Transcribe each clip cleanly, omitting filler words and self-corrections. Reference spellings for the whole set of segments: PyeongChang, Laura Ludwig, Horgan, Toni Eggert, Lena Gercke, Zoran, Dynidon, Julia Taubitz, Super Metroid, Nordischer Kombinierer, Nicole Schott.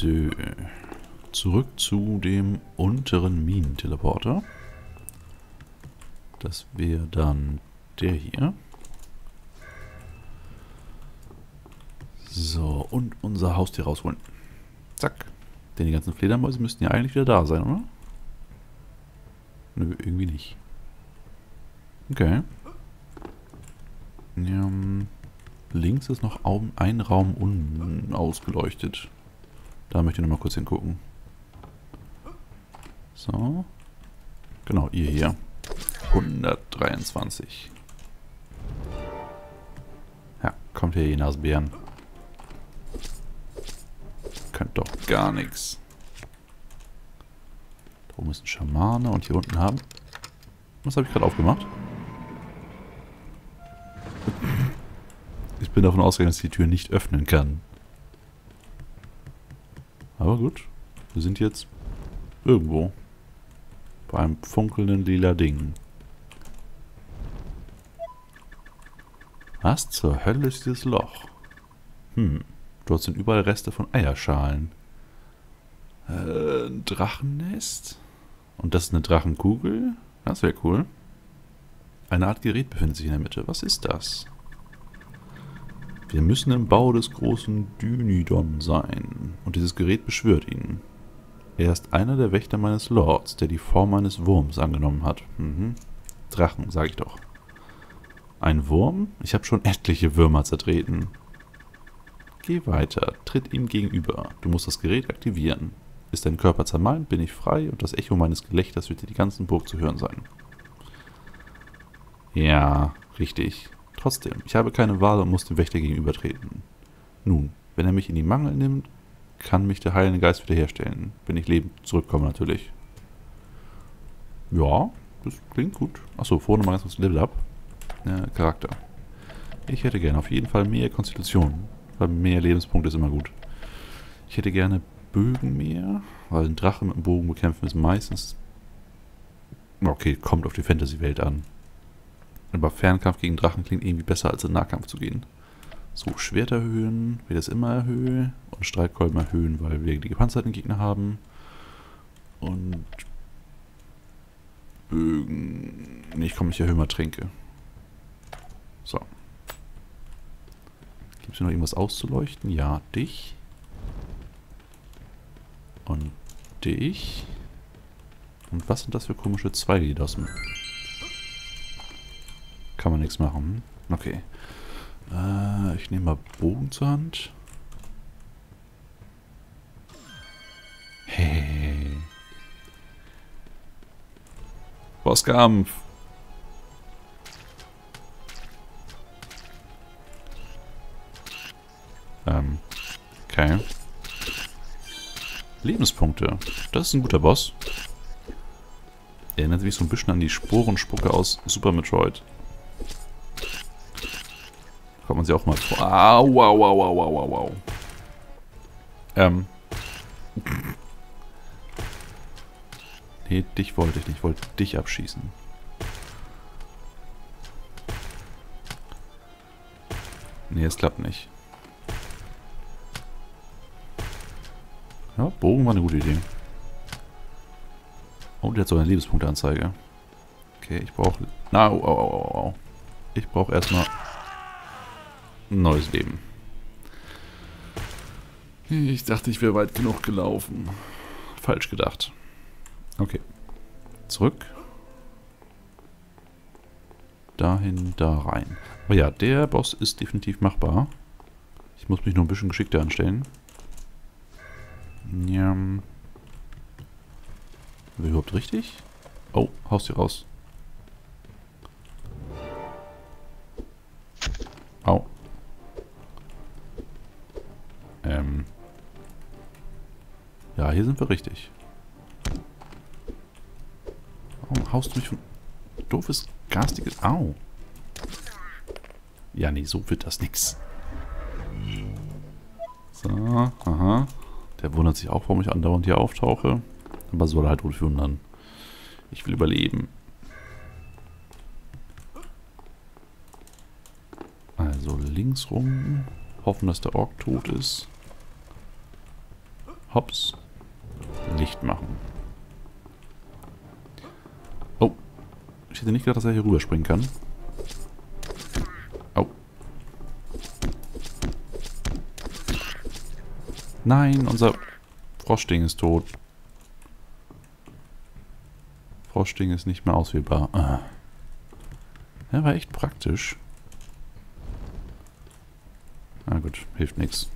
So. Zurück zu dem unteren Minenteleporter. Das wäre dann der hier. So, und unser Haustier rausholen. Zack. Denn die ganzen Fledermäuse müssten ja eigentlich wieder da sein, oder? Nö, irgendwie nicht. Okay. Ja, links ist noch ein Raum unausgeleuchtet. Da möchte ich nochmal kurz hingucken. So. Genau, ihr hier. 123. Ja, kommt hier, ihr Nasenbären. Könnt doch gar nichts. Da oben ist ein Schamane und hier unten haben. Was habe ich gerade aufgemacht? Ich bin davon ausgegangen, dass ich die Tür nicht öffnen kann. Aber gut. Wir sind jetzt irgendwo. Bei einem funkelnden lila Ding. Was zur Hölle ist dieses Loch? Hm. Dort sind überall Reste von Eierschalen. Ein Drachennest? Und das ist eine Drachenkugel? Das wäre cool. Eine Art Gerät befindet sich in der Mitte. Was ist das? Wir müssen im Bau des großen Dynidon sein. Und dieses Gerät beschwört ihn. Er ist einer der Wächter meines Lords, der die Form eines Wurms angenommen hat. Mhm. Drachen, sag ich doch. Ein Wurm? Ich habe schon etliche Würmer zertreten. Geh weiter, tritt ihm gegenüber. Du musst das Gerät aktivieren. Ist dein Körper zermalmt, bin ich frei und das Echo meines Gelächters wird dir die ganze Burg zu hören sein. Ja, richtig. Trotzdem, ich habe keine Wahl und muss dem Wächter gegenübertreten. Nun, wenn er mich in die Mangel nimmt, kann mich der heilende Geist wiederherstellen. Wenn ich lebend zurückkomme, natürlich. Ja, das klingt gut. Achso, vorne mal ganz kurz Level Up. Ja, Charakter. Ich hätte gerne auf jeden Fall mehr Konstitution. Weil mehr Lebenspunkte ist immer gut. Ich hätte gerne Bögen mehr, weil ein Drachen mit einem Bogen bekämpfen ist meistens... Okay, kommt auf die Fantasy-Welt an. Aber Fernkampf gegen Drachen klingt irgendwie besser, als in Nahkampf zu gehen. So, Schwert erhöhen, wie das immer erhöhe. Und Streitkolben erhöhen, weil wir die gepanzerten Gegner haben. Und... Bögen... Nee, ich komme nicht erhöhen, mal Tränke. So. Gibt es hier noch irgendwas auszuleuchten? Ja, dich. Und dich. Und was sind das für komische Zweige, die da sind? Kann man nichts machen. Okay. Ich nehme mal Bogen zur Hand. Hey. Bosskampf. Okay. Lebenspunkte. Das ist ein guter Boss. Erinnert mich so ein bisschen an die Sporenspucke aus Super Metroid. Da kommt man sie auch mal vor. Au, wow, wow, wow, wow, wow. Nee, dich wollte ich nicht. Ich wollte dich abschießen. Nee, es klappt nicht. Ja, Bogen war eine gute Idee. Oh, der hat so eine Lebenspunkteanzeige. Okay, ich brauche... Au, au, au, au. Ich brauche erstmal ein neues Leben. Ich dachte, ich wäre weit genug gelaufen. Falsch gedacht. Okay. Zurück. Dahin, da rein. Aber ja, der Boss ist definitiv machbar. Ich muss mich nur ein bisschen geschickter anstellen. Ja. War überhaupt richtig? Oh, Haustier raus. Au. Ja, hier sind wir richtig. Warum haust du mich von... Doofes, garstiges... Au. Ja, nee, so wird das nix. So, aha. Der wundert sich auch, warum ich andauernd hier auftauche. Aber soll er halt wohl wundern. Ich will überleben. Also links rum. Hoffen, dass der Ork tot ist. Hops. Nicht machen. Oh. Ich hätte nicht gedacht, dass er hier rüberspringen kann. Oh. Nein, unser Froschding ist tot. Froschding ist nicht mehr auswählbar. Ah. Ja, war echt praktisch. Na gut, hilft nichts.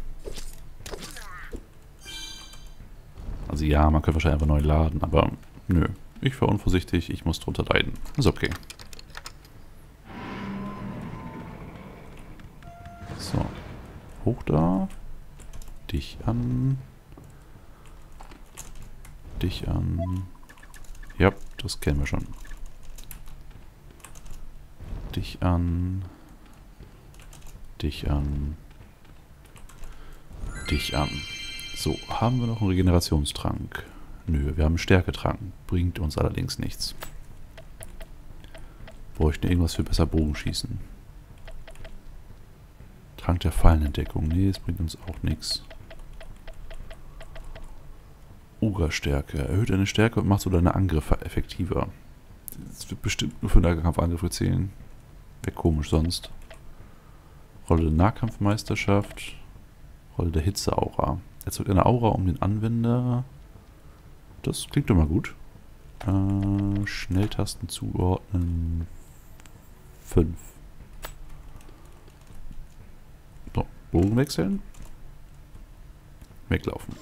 Also ja, man könnte wahrscheinlich einfach neu laden, aber nö. Ich war unvorsichtig, ich muss drunter leiden. Ist okay. So. Hoch da. Dich an. Dich an. Ja, das kennen wir schon. Dich an. Dich an. Dich an. So, haben wir noch einen Regenerationstrank? Nö, wir haben einen Stärketrank. Bringt uns allerdings nichts. Bräuchten irgendwas für besser Bogenschießen. Trank der Fallenentdeckung. Nee, das bringt uns auch nichts. Uga-Stärke. Erhöht deine Stärke und macht so deine Angriffe effektiver. Das wird bestimmt nur für Nahkampfangriffe zählen. Wäre komisch sonst. Rolle der Nahkampfmeisterschaft. Rolle der Hitzeaura. Erzeugt eine Aura um den Anwender. Das klingt doch mal gut. Schnelltasten zuordnen. 5. So, Bogen wechseln. Weglaufen.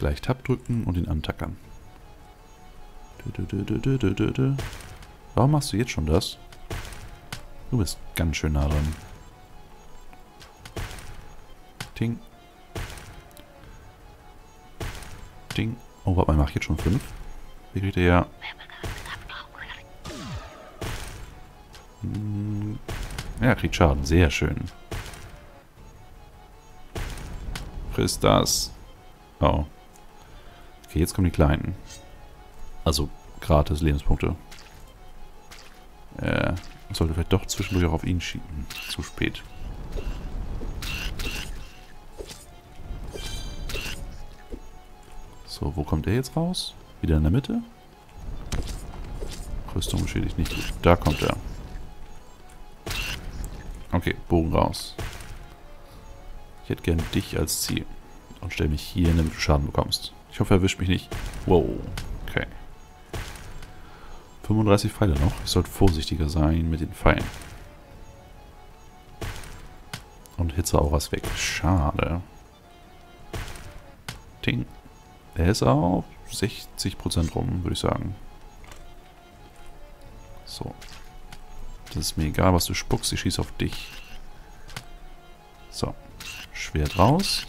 Gleich Tab drücken und ihn antackern. Warum machst du jetzt schon das? Du bist ganz schön nah dran. Ding. Ding. Oh, warte mal, mach ich jetzt schon 5? Wie kriegt er ja... Ja, kriegt Schaden. Sehr schön. Friss das. Oh. Okay, jetzt kommen die Kleinen. Also, gratis Lebenspunkte. Ich sollte vielleicht doch zwischendurch auch auf ihn schieben. Zu spät. So, wo kommt er jetzt raus? Wieder in der Mitte? Rüstung beschädigt nicht gut. Da kommt er. Okay, Bogen raus. Ich hätte gern dich als Ziel. Und stell mich hier hin, damit du Schaden bekommst. Ich hoffe, er erwischt mich nicht. Wow. Okay. 35 Pfeile noch. Ich sollte vorsichtiger sein mit den Pfeilen. Und Hitzeaura ist weg. Schade. Ting. Er ist auf 60% rum, würde ich sagen. So. Das ist mir egal, was du spuckst. Ich schieße auf dich. So. Schwert raus.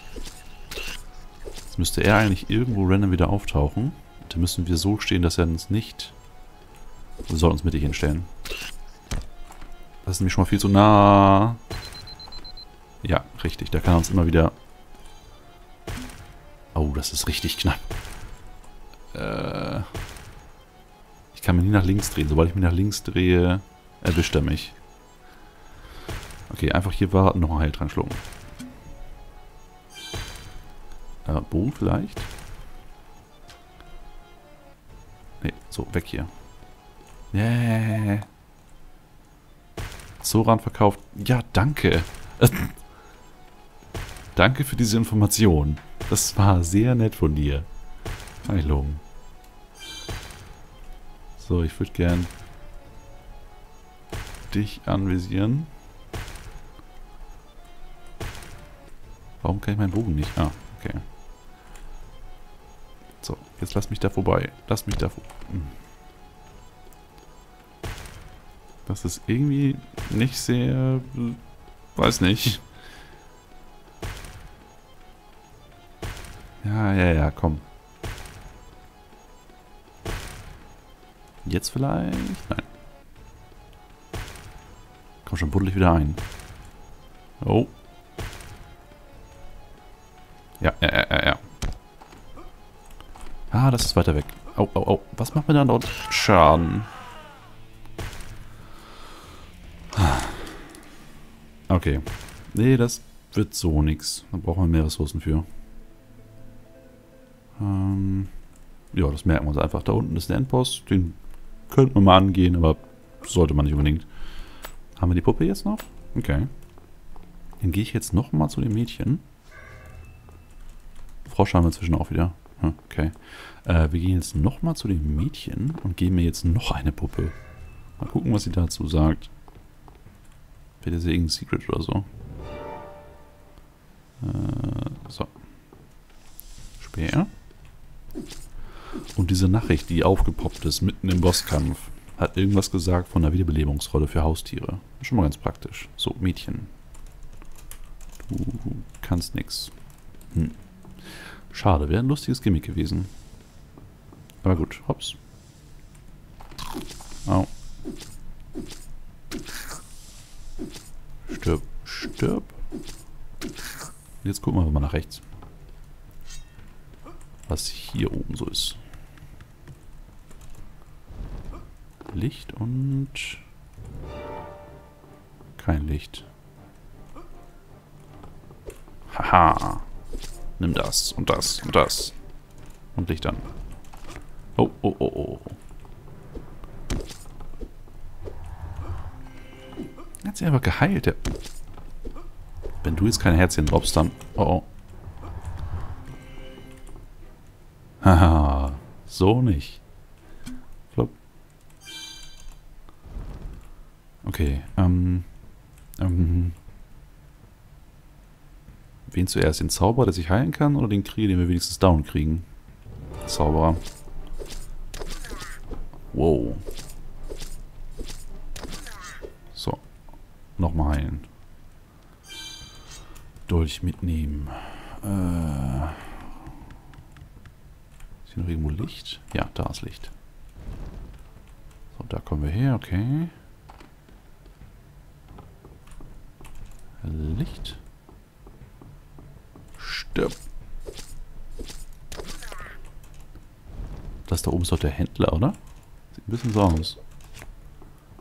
Jetzt müsste er eigentlich irgendwo random wieder auftauchen. Da müssen wir so stehen, dass er uns nicht... Wir sollten uns mittig hinstellen. Das ist nämlich schon mal viel zu nah. Ja, richtig. Da kann er uns immer wieder... Oh, das ist richtig knapp. Ich kann mich nie nach links drehen. Sobald ich mich nach links drehe, erwischt er mich. Okay, einfach hier warten, noch ein Heiltrank schlucken. Bogen vielleicht? Ne, so, weg hier. Yeah. Zoran verkauft. Ja, danke. Danke für diese Information. Das war sehr nett von dir. Kann ich loben. So, ich würde gern dich anvisieren. Warum kann ich meinen Bogen nicht? Ah, okay. So, jetzt lass mich da vorbei. Lass mich da vorbei. Das ist irgendwie nicht sehr... Weiß nicht. Ja, komm. Jetzt vielleicht? Nein. Komm schon, buddel ich wieder ein. Oh. Ja. Ah, das ist weiter weg. Oh. Was macht man da dort? Schaden. Okay. Nee, das wird so nichts. Da brauchen wir mehr Ressourcen für. Ja, das merken wir uns einfach. Da unten ist der Endboss. Den könnten wir mal angehen, aber sollte man nicht unbedingt. Haben wir die Puppe jetzt noch? Okay. Dann gehe ich jetzt nochmal zu dem Mädchen. Frosch haben wir inzwischen auch wieder. Okay. Wir gehen jetzt nochmal zu dem Mädchen und geben mir jetzt noch eine Puppe. Mal gucken, was sie dazu sagt. Bitte sie irgendein Secret oder so. So. Speer. Und diese Nachricht, die aufgepoppt ist mitten im Bosskampf, hat irgendwas gesagt von einer Wiederbelebungsrolle für Haustiere. Schon mal ganz praktisch. So, Mädchen. Du kannst nix. Schade, wäre ein lustiges Gimmick gewesen. Aber gut, hops. Au. Stirb, stirb. Jetzt gucken wir mal nach rechts. Was hier oben so ist. Licht und... kein Licht. Haha. Nimm das und das und das. Und Licht an. Oh, oh, oh, oh. Hat sie einfach geheilt, ja. Wenn du jetzt kein Herzchen droppst, dann... oh, oh. Haha. So nicht. Flop. Okay, wen zuerst? Den Zauberer, der sich heilen kann, oder den Krieger, den wir wenigstens down kriegen? Zauberer. Wow. So. Nochmal heilen. Dolch mitnehmen. Ist hier noch irgendwo Licht? Ja, da ist Licht. So, da kommen wir her, okay. Licht. Stirb. Das da oben ist doch der Händler, oder? Sieht ein bisschen so aus.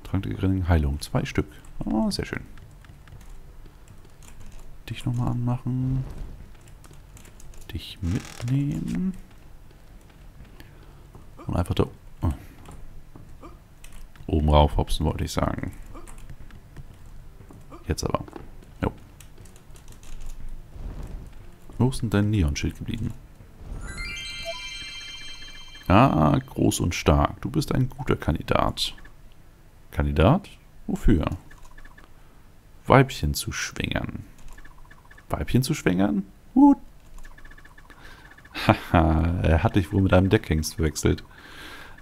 Trank der geringen Heilung. 2 Stück. Oh, sehr schön. Dich nochmal anmachen. Dich mitnehmen. Und einfach da... oh. Oben rauf hopsen, wollte ich sagen. Jetzt aber. Jo. Wo ist denn dein Neonschild geblieben? Ah, groß und stark. Du bist ein guter Kandidat. Kandidat? Wofür? Weibchen zu schwängern. Weibchen zu schwängern? Gut. Haha, er hat dich wohl mit einem Deckhengst verwechselt.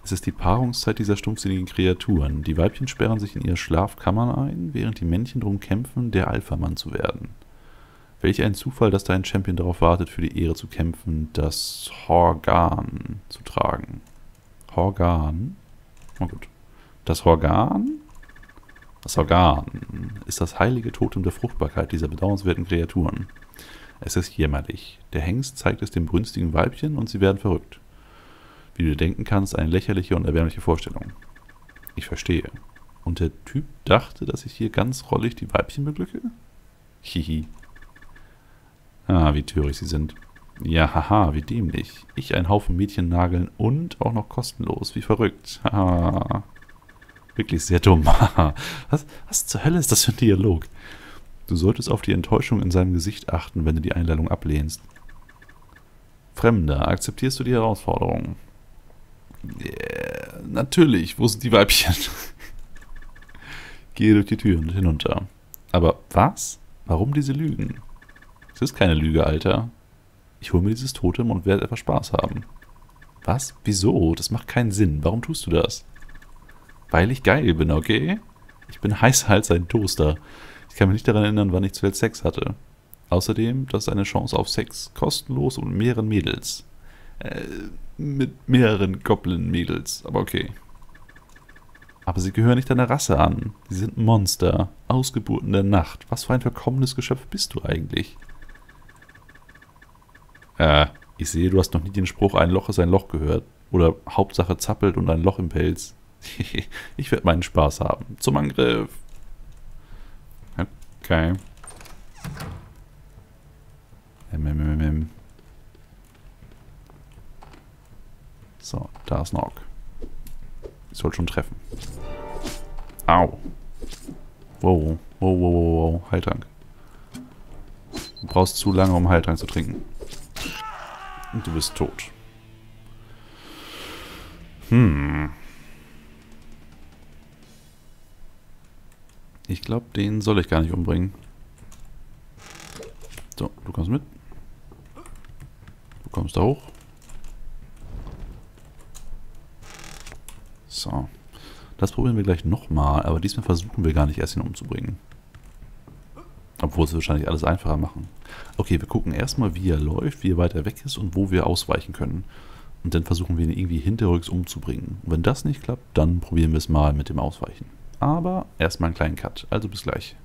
Es ist die Paarungszeit dieser stumpfsinnigen Kreaturen. Die Weibchen sperren sich in ihre Schlafkammern ein, während die Männchen darum kämpfen, der Alpha-Mann zu werden. Welch ein Zufall, dass dein Champion darauf wartet, für die Ehre zu kämpfen, das Horgan zu tragen. Horgan? Na gut. Das Horgan? Das Horgan ist das heilige Totem der Fruchtbarkeit dieser bedauernswerten Kreaturen. Es ist jämmerlich. Der Hengst zeigt es dem brünstigen Weibchen und sie werden verrückt. Wie du dir denken kannst, eine lächerliche und erbärmliche Vorstellung. Ich verstehe. Und der Typ dachte, dass ich hier ganz rollig die Weibchen beglücke? Hihi. Ah, wie töricht sie sind. Ja, haha, wie dämlich. Ich einen Haufen Mädchen nageln und auch noch kostenlos. Wie verrückt. Haha. Wirklich sehr dumm. Was zur Hölle ist das für ein Dialog? Du solltest auf die Enttäuschung in seinem Gesicht achten, wenn du die Einladung ablehnst. Fremder, akzeptierst du die Herausforderung? Yeah, natürlich, wo sind die Weibchen? Gehe durch die Tür und hinunter. Aber was? Warum diese Lügen? Es ist keine Lüge, Alter. Ich hole mir dieses Totem und werde etwas Spaß haben. Was? Wieso? Das macht keinen Sinn. Warum tust du das? Weil ich geil bin, okay? Ich bin heißer als ein Toaster. Ich kann mich nicht daran erinnern, wann ich zuletzt Sex hatte. Außerdem, das ist eine Chance auf Sex. Kostenlos und mehreren Mädels. Mit mehreren Goblin-Mädels. Aber okay. Aber sie gehören nicht deiner Rasse an. Sie sind Monster. Ausgeburten der Nacht. Was für ein verkommenes Geschöpf bist du eigentlich? Ich sehe, du hast noch nie den Spruch, ein Loch ist ein Loch gehört. Oder Hauptsache zappelt und ein Loch im Pelz. Ich werde meinen Spaß haben. Zum Angriff. Okay. So, da ist ein Ork. Ich soll schon treffen. Au. Wow, wow, wow, wow, wow. Heiltrank. Du brauchst zu lange, um Heiltrank zu trinken. Und du bist tot. Hm. Ich glaube, den soll ich gar nicht umbringen. So, du kommst mit. Du kommst da hoch. So. Das probieren wir gleich nochmal, aber diesmal versuchen wir gar nicht erst ihn umzubringen. Obwohl es wahrscheinlich alles einfacher machen. Okay, wir gucken erstmal, wie er läuft, wie er weiter weg ist und wo wir ausweichen können. Und dann versuchen wir ihn irgendwie hinterrücks umzubringen. Und wenn das nicht klappt, dann probieren wir es mal mit dem Ausweichen. Aber erstmal einen kleinen Cut. Also bis gleich.